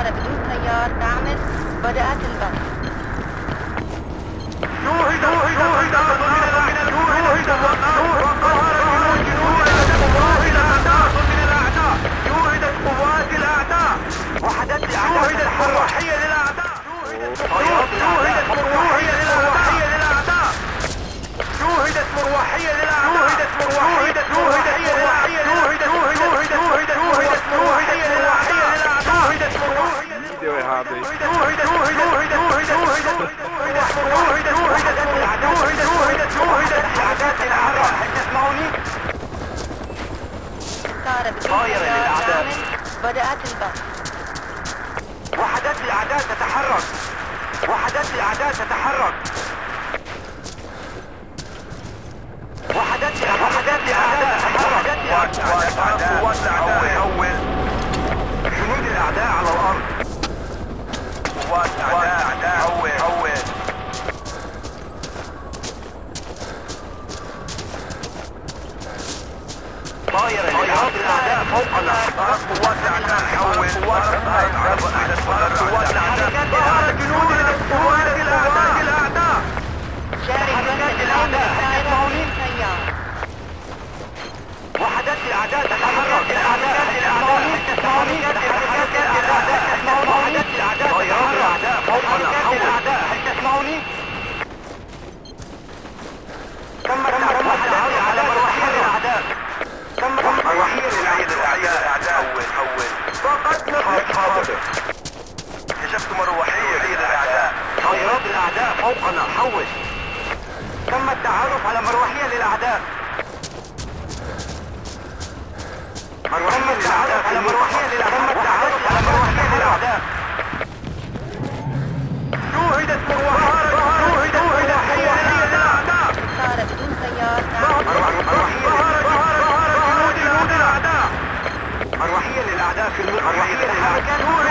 طيارة بدون طيار ناعمة بدأت البث. شوهدت قوات الأعداء، وحدات الأعداء الروحية للأعداء، شوهدت مروحية طائرة للأعداء بدأت البث. وحدات الأعداء تتحرك، وحدات الأعداء تتحرك، وحدات الأعداء تتحرك، قوات الأعداء أول، جنود الأعداء على الأرض، قوات الأعداء أول، طائرة للأعداء فوق الأعداء، قوات الأعداء حول، قوات الأعداء ظهر جنود الأعداء، حركات الأعداء وحدات الأعداء تحرك، وحدات الأعداء فوق الأعداء، هل تسمعوني؟ تم التعرف على مروحية للأعداء. تم التعرف على مروحية للأعداء. شوهدت مروحية للأعداء. صار بدون سيارة. جنود الأعداء. مروحية للأعداء في الأعداء حول،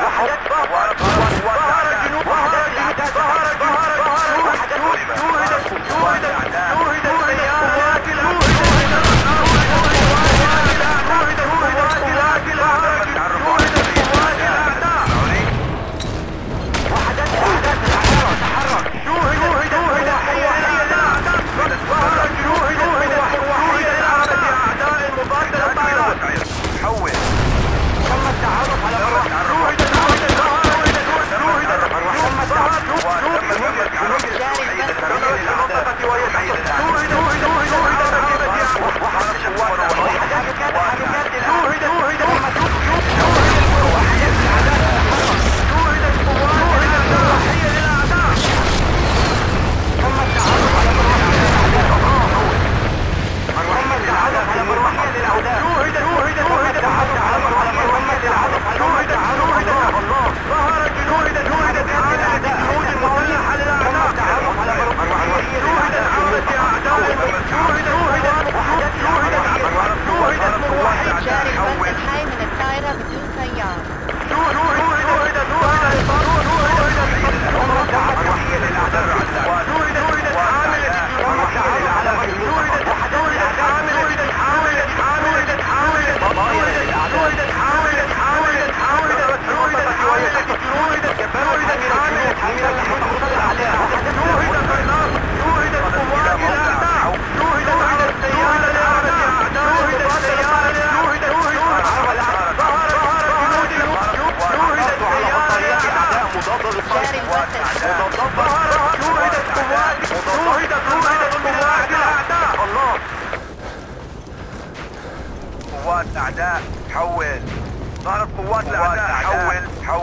ظهرت قوات الأعداء حول تحركنا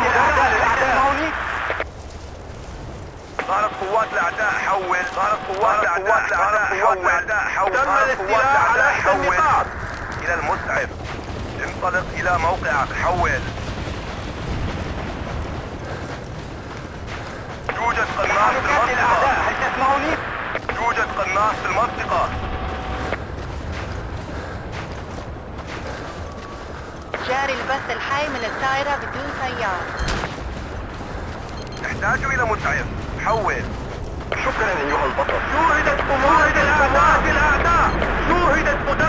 مدافع للأعداء، ظهرت قوات الأعداء حول، ظهرت قوات الأعداء حول، تم الاستيلاء على أحد النقاط، إلى المسعف. انطلق إلى موقعك. حول. يوجد قناص في المنطقة. هل تسمعوني؟ يوجد قناص في المنطقة. جاري البث الحي من الطائرة بدون سيارة. نحتاج إلى مسعف. حول. شكرا أيها البطل. شوهدت مدرعة للأعداء. شوهدت مروحية للأعداء.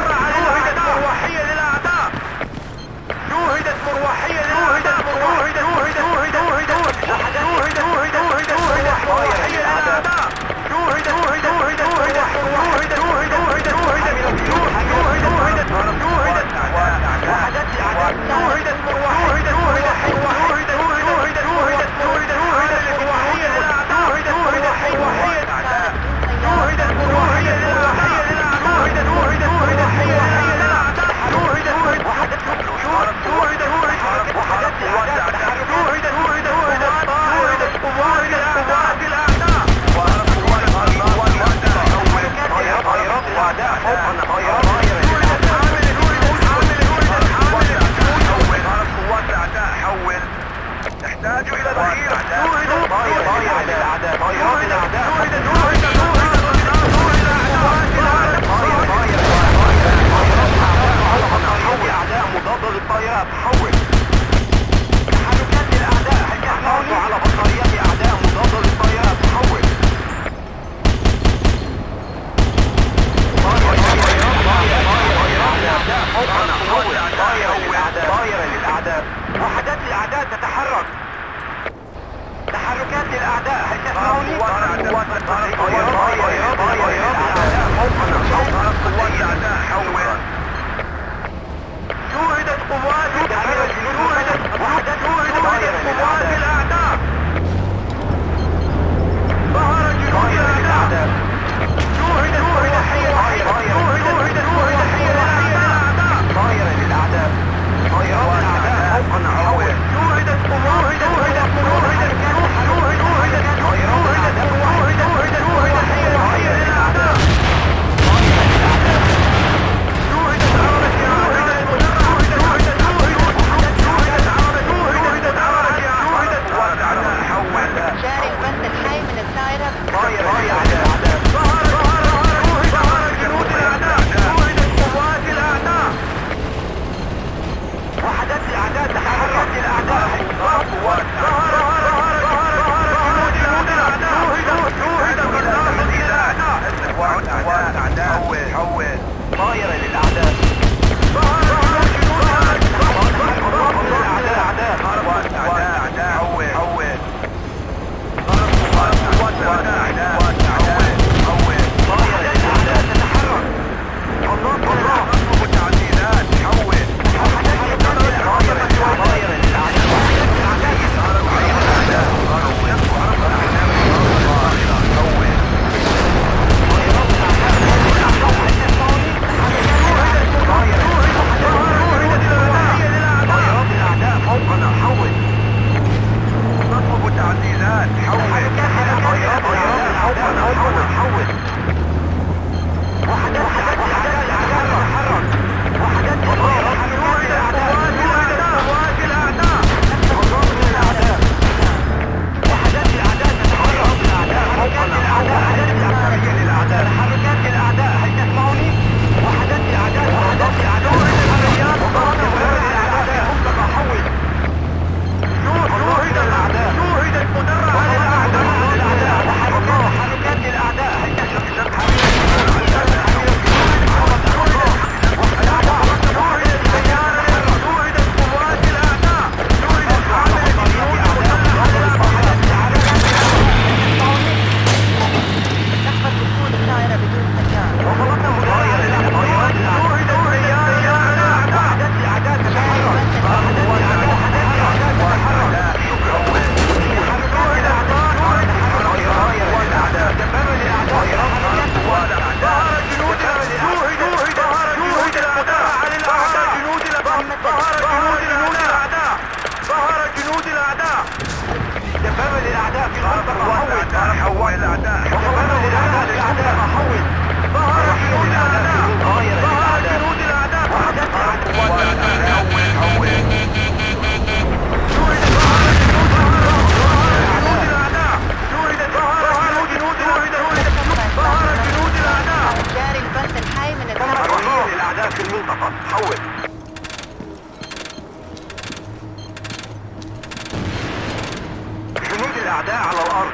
على الارض.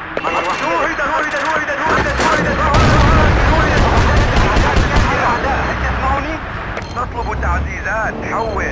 نطلب التعزيزات. حول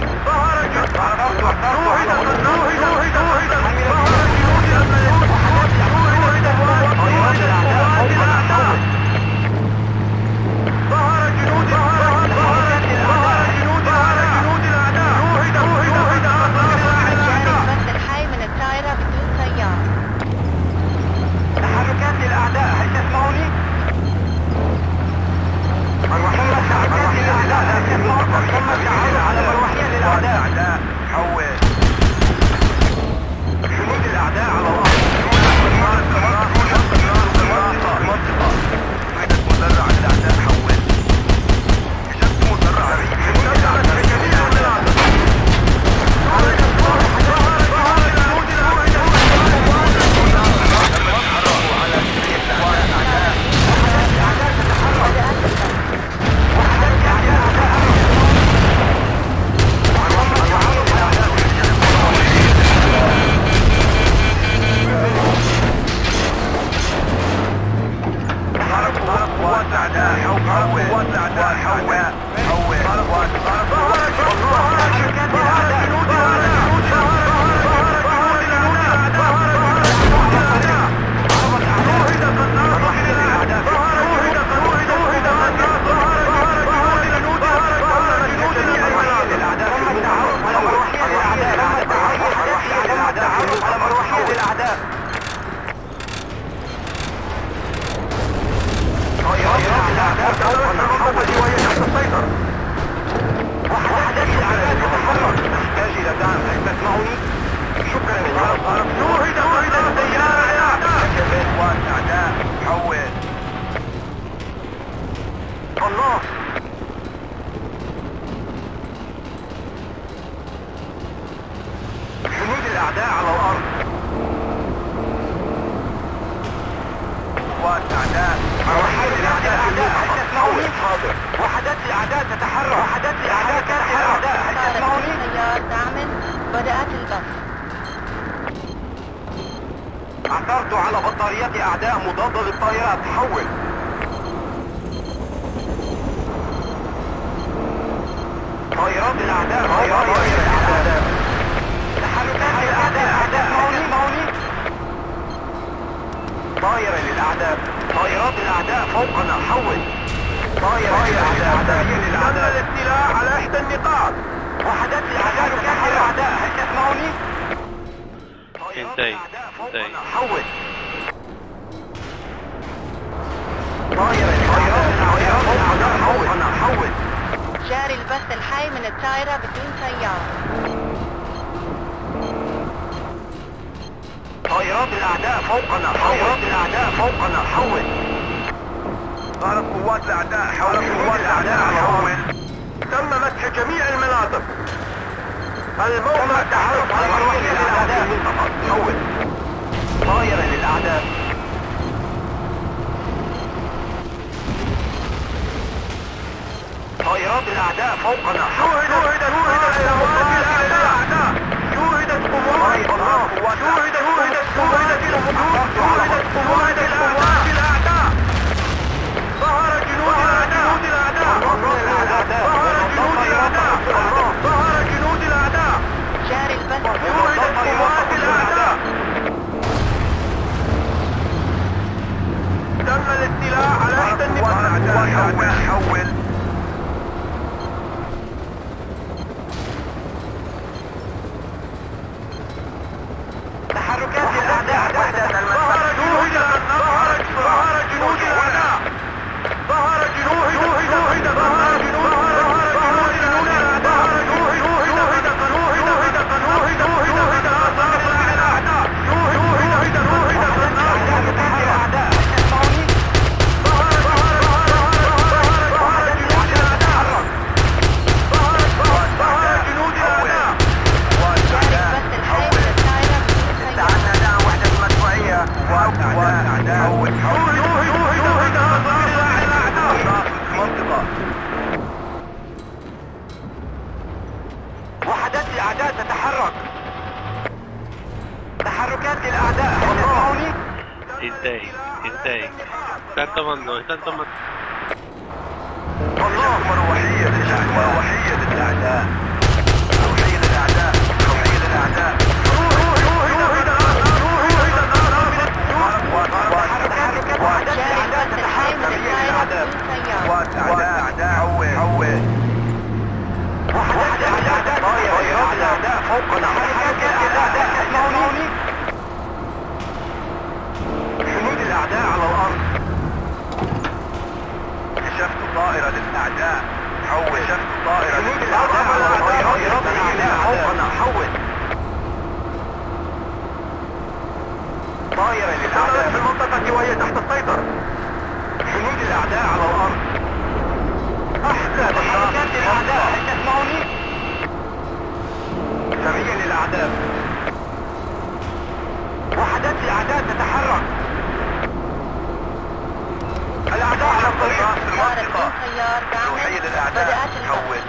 تحركات للاعداء. تسمعوني؟ انتهي. están tomando, والله مروحية للجحد، مروحية للاعداء، مروحية للاعداء، مروحية للاعداء. حمود الاعداء على الارض. كشفت طائرة للاعداء. كشفت طائرة للاعداء. حول طائرة للاعداء في المنطقة وهي تحت السيطرة. حمود الاعداء على الارض. احسن حركات الاعداء، هل تسمعوني؟ سميع للاعداء. وحدات الاعداء تتحرك. الاعداء على الطريق في المنطقة. سيد الاعداء حول.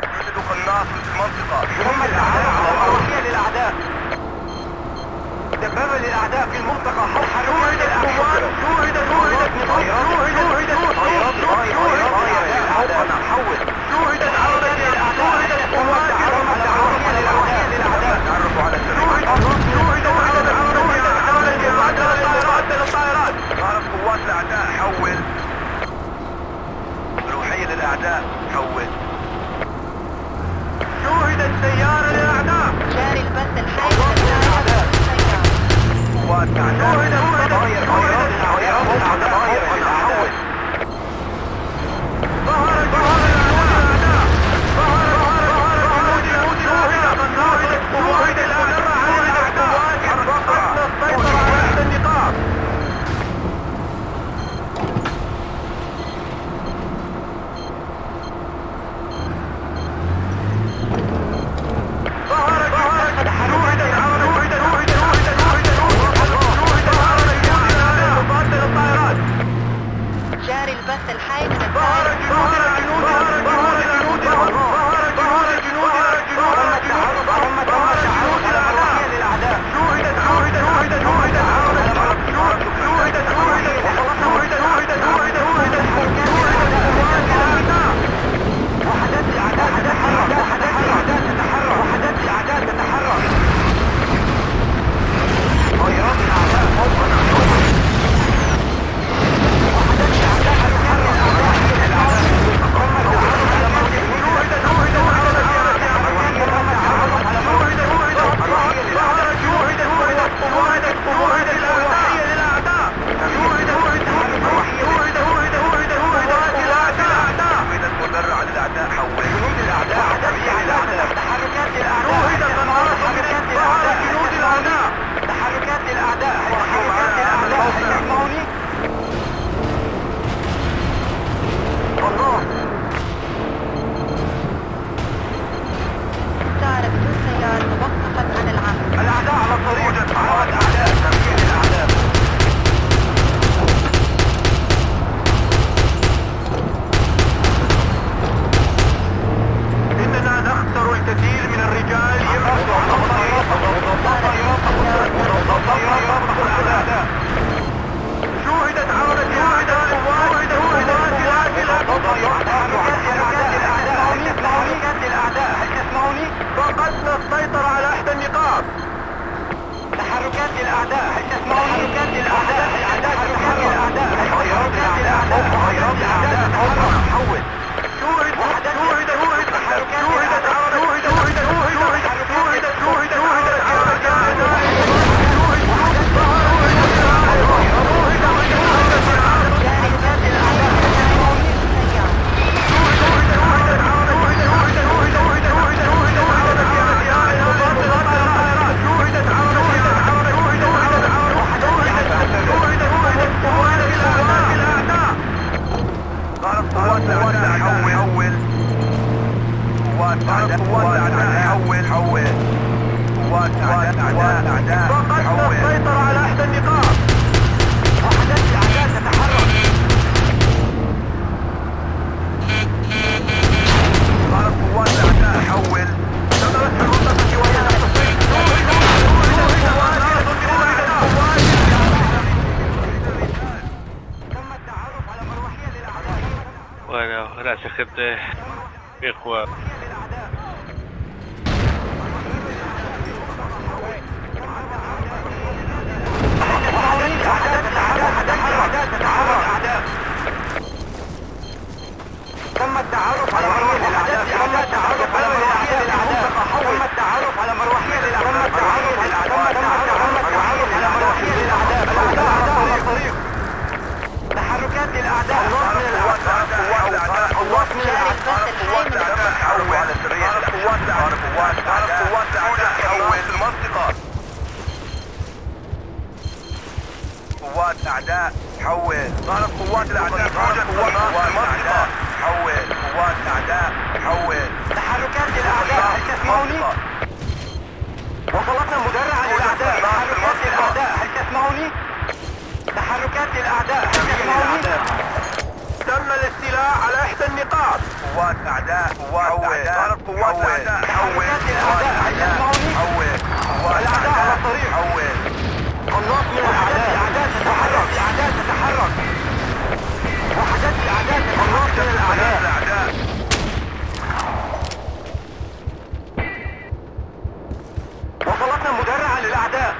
يوجد قناص في المنطقة. هم الاعداء على الارض. للاعداء. دبابة للاعداء في المنطقة حول. توعد الاعداء. توعد أنا حول. شوهد العودة للأعداء. شوهد العودة للأعداء. تعرف على السرعة. شوهد العودة للطائرات. تعرف قوات الأعداء حول. روحية للأعداء حول. شوهد السيارة للأعداء. جاري البث الحي. قوات الأعداء. شوهد اتخذته إخوة. تم التعرف على مروحية الأعداء. تم التعرف على مروحية الأعداء. تم التعرف على مروحية الأعداء. تم التعرف على مروحية الأعداء. الأعداء على الطريق. تحركات للأعداء. قوات من الأعداء. قوات من الأعداء. قوات الأعداء. حول على سرية. قوات الأعداء. قوات الأعداء. حول المنطقة. قوات الأعداء. حول. ضرب قوات الأعداء. موجة قوات المنطقة. حول قوات الاعداء. حول تحركات الاعداء. هل تسمعوني؟ وصلتنا مدرعه للاعداء. تحركات الاعداء. هل تسمعوني؟ تحركات الاعداء. هل تسمعوني؟ تم الاستيلاء على احدى النقاط. قوات اعداء. قوات اعداء. قوات الاعداء. حول الاعداء. هل تسمعوني؟ حول قوات الاعداء على الطريق. حول قناص من الاعداء تتحرك. الاعداء تتحرك. وحدات الاعداء. القناص من الاعداء. وصلتنا مدرعه للاعداء.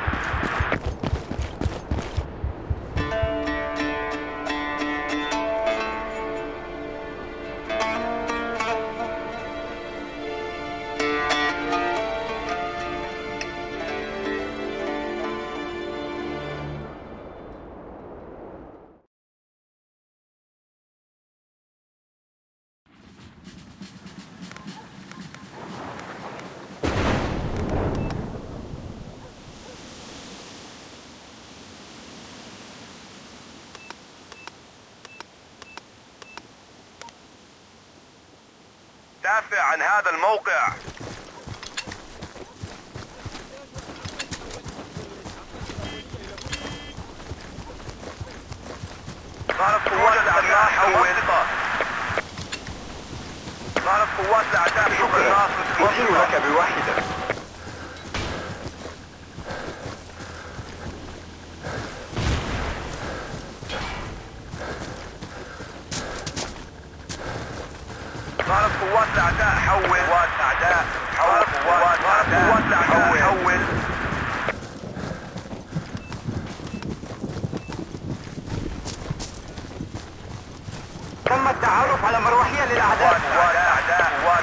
دافع عن هذا الموقع. ضرب قوات الاعداء. حول ضرب قوات الاعداء. شكرا. وصلوا لك بواحدة. قوات الاعداء. حول قوات الاعداء. حول قوات الاعداء. حول تم التعرف على مروحية للاعداء. قوات الاعداء. حول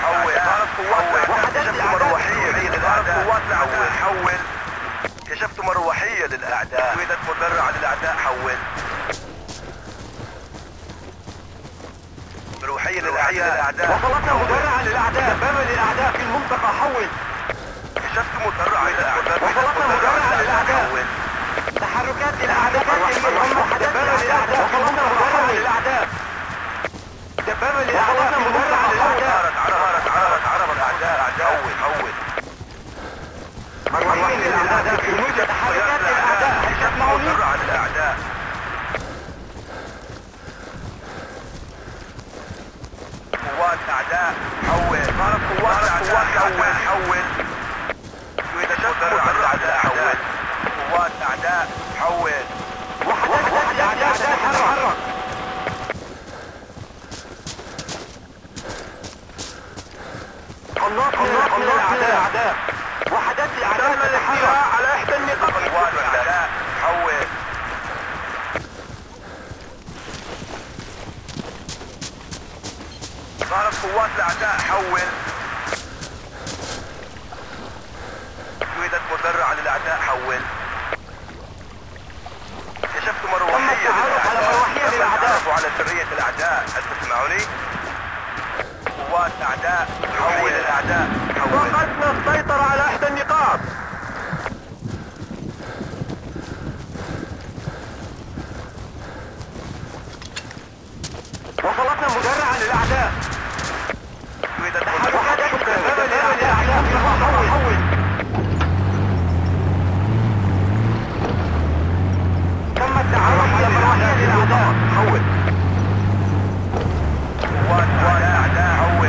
قوات الاعداء. حول كشفت مروحية للاعداء. تسويدت مدرعة للاعداء. حول مروحية للأعداء. وصلتنا مدرعة للأعداء. دبابة للأعداء في المنطقة. حول كشفت مدرعة للأعداء. وصلتنا مدرعة للأعداء. تحركات للأعداء. دبابة للأعداء. وصلتنا مدرعة للأعداء. دبابة للأعداء. وصلتنا مدرعة للأعداء. عرفت الأعداء. حول مروحية للأعداء. تحركات للأعداء. هل تسمعوني؟ مدرعة للأعداء. قوات اعداء. حول ضرب قوات اعداء. حول مدرعة الاعداء. حول قوات اعداء. حول وحدات الاعداء تتحرك. قناص من الاعداء. وحدات الاعداء تتحرك على احدى النقاط. قوات الاعداء. حول ضرب قوات الاعداء. حول سويدت مدرعة للاعداء. حول كشفت مروحية للاعداء. تم على سرية الاعداء. هل تسمعوني؟ قوات اعداء. حول الاعداء. فقدنا السيطرة على احدى النقاط. وصلتنا مدرعة للاعداء. تم التعرف على مروحية للاعداء. حول قوات الاعداء. حول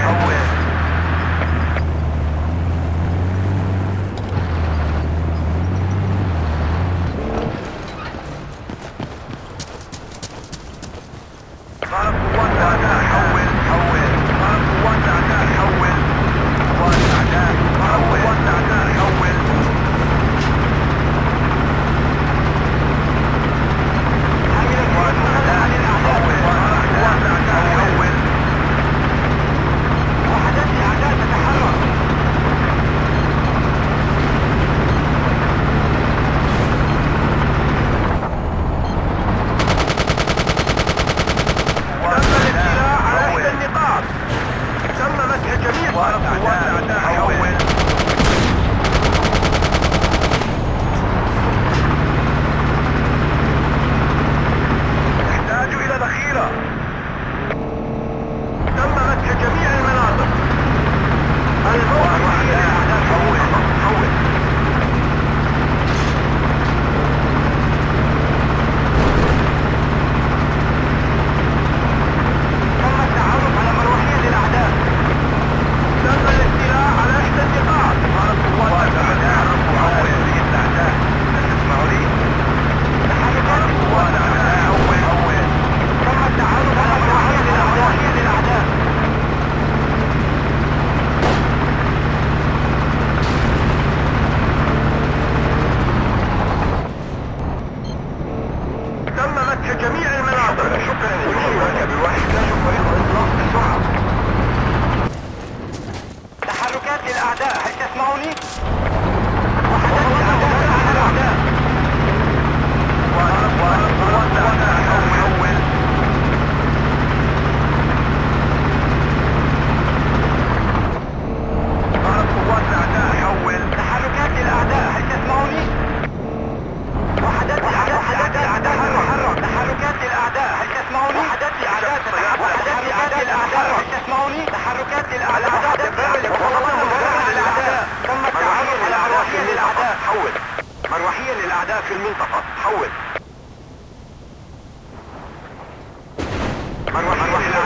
أعداء في المنطقة. حول. مروحية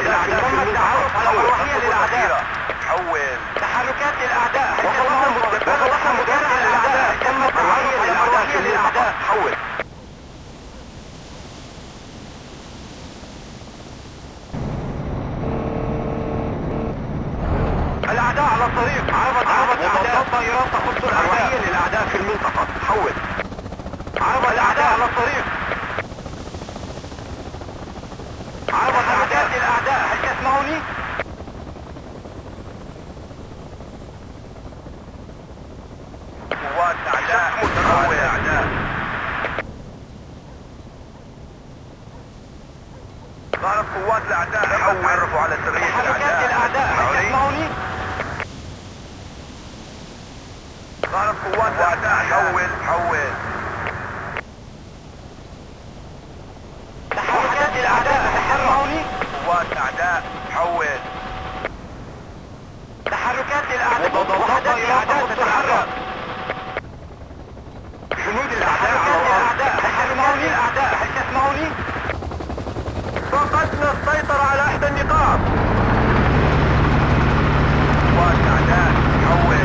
للأعداء تم التعرف على مروحية للأعداء. حول. تحركات للأعداء. وصلنا مدافع للأعداء. تم التعرف على مروحية للأعداء. حول. الأعداء على الطريق. عرضت أعداء طائرات تخص الأعداء. للأعداء في المنطقة. حول. عرض الأعداء على الطريق. عرضت أعداء للأعداء. هل تسمعوني؟ قوات أعداء متقاومة الأعداء. ظهرت قوات الأعداء. تعرفوا على سرية الأعداء. هل تسمعوني؟ ظهرت قوات الأعداء. حول. حول. تحركات الأعداء. تحركوني. قوات الأعداء. حول. تحركات الأعداء. وحدات الأعداء تتحرك. جنود الأعداء. تحركوني الأعداء. هل تسمعوني؟ فقدنا السيطرة على إحدى النقاط. قوات الأعداء. حول.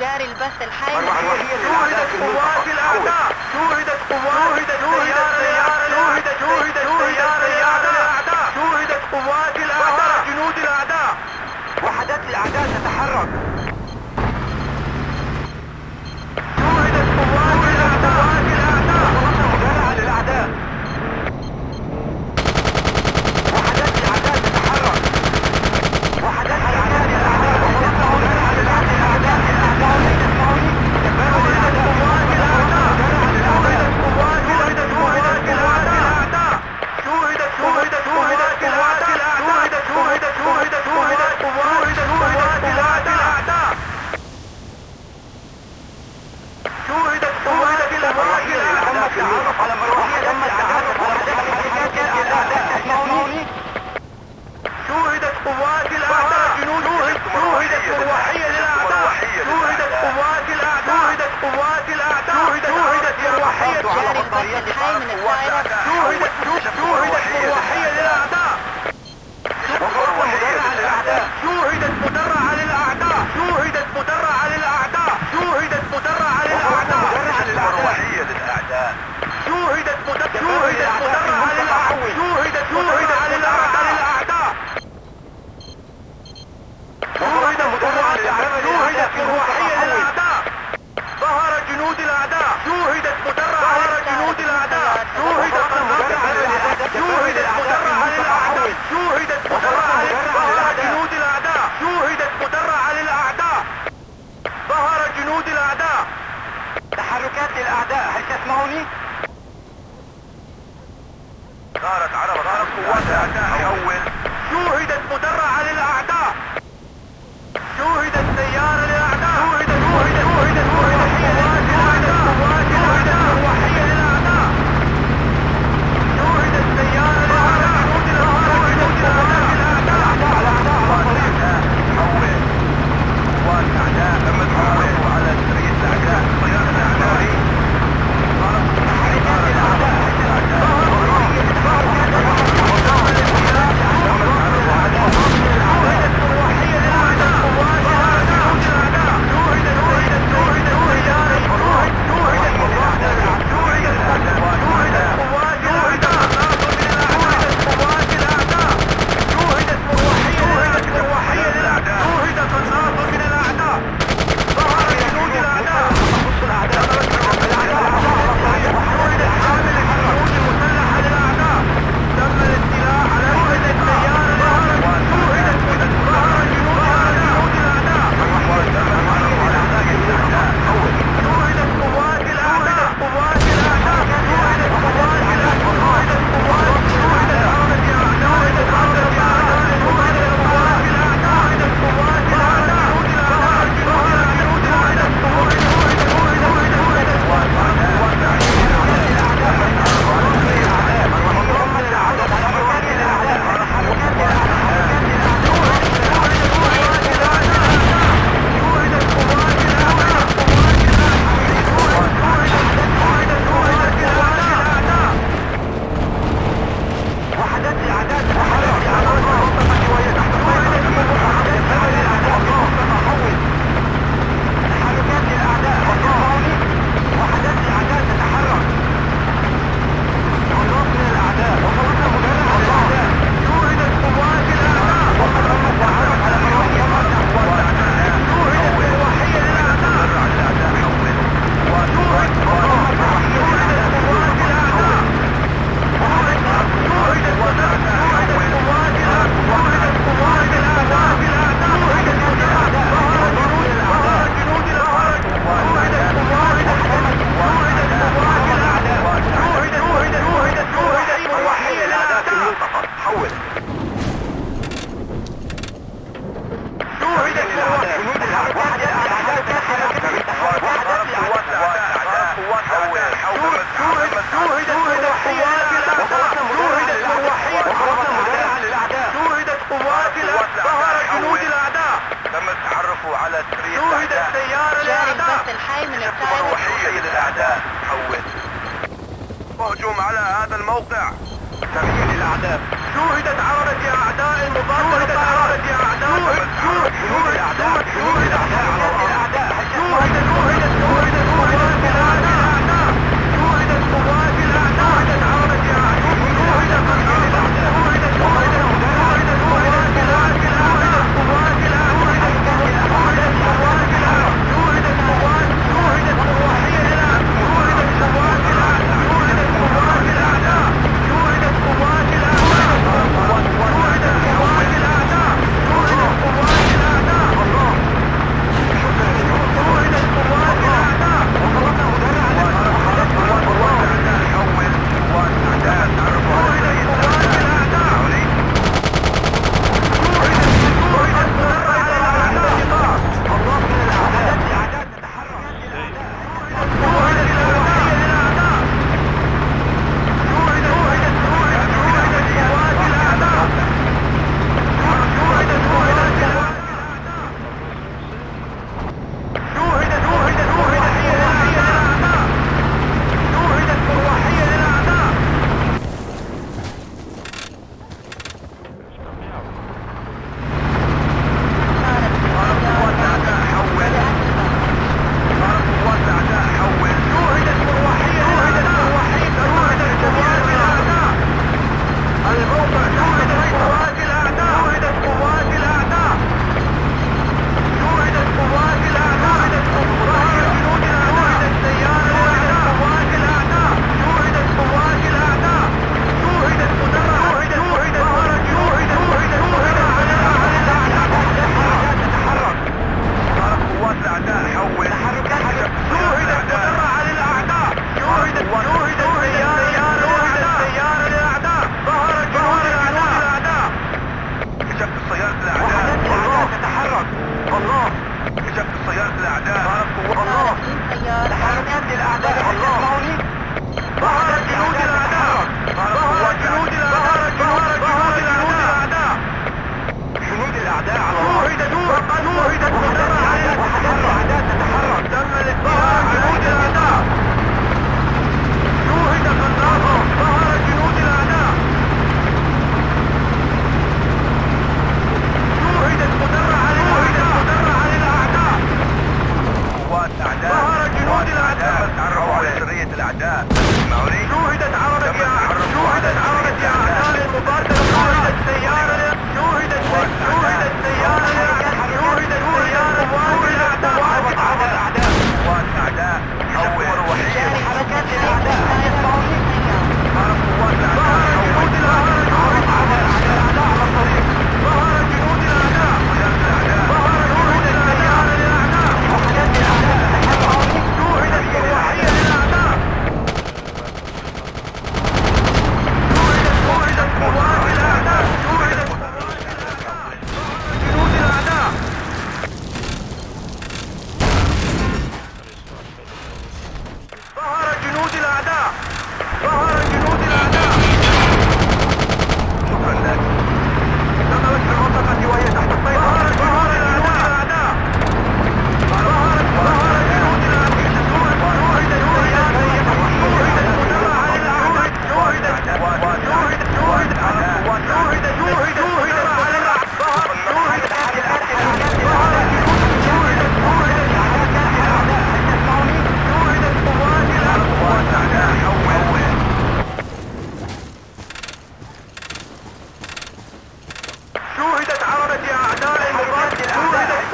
جاري البث الحي. شوهدت قوات الأعداء. شوهدت قوات الأعداء. شوهدت قوات الأعداء. جنود الأعداء. وحدات الأعداء تتحرك. شوهدت قوات الأعداء. وصلنا مدافعة للأعداء. وحدات الأعداء تتحرك. وحدات الأعداء شوهدت قوات الأعداء. حد حي من الطائرة شوهدت مروحية للأعداء. ظهرت على ظهر قوات الأعداء أول. شوهدت مدرعة للأعداء. شوهدت سيارة للأعداء. شوهدت مروحية للأعداء. مروحية للأعداء. شوهدت سيارة للأعداء. ظهرت الأعداء على أعداء أول. قوات الأعداء تم التعرف على سرية الأعداء. طيارة الأعداء. هجوم على هذا الموقع. تمييز الأعداد. شوهدت عودة أعداء المضادة. شوهدت عودة أعداء. شوهدت قوات الأعداء. شوهدت قوات الأعداء. شوهدت عودة أعداء. شوهدت قوات الأعداء. بخطورة أعداء المباركة للأعداء في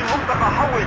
المنطقة حول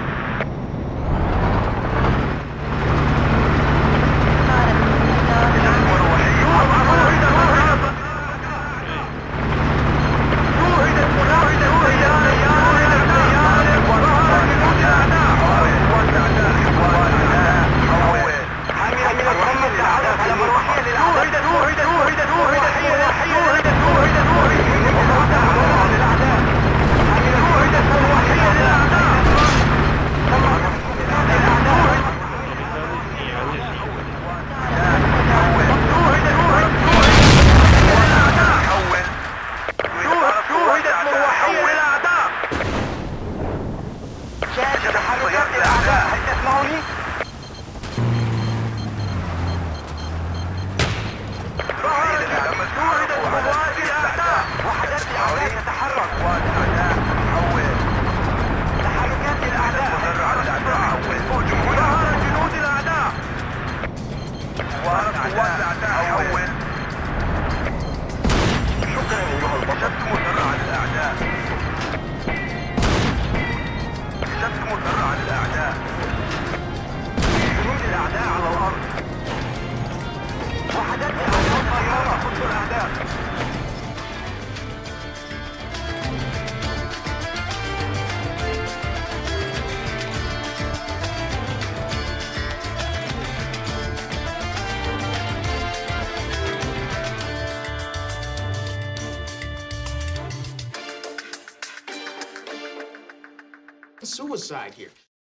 suicide here.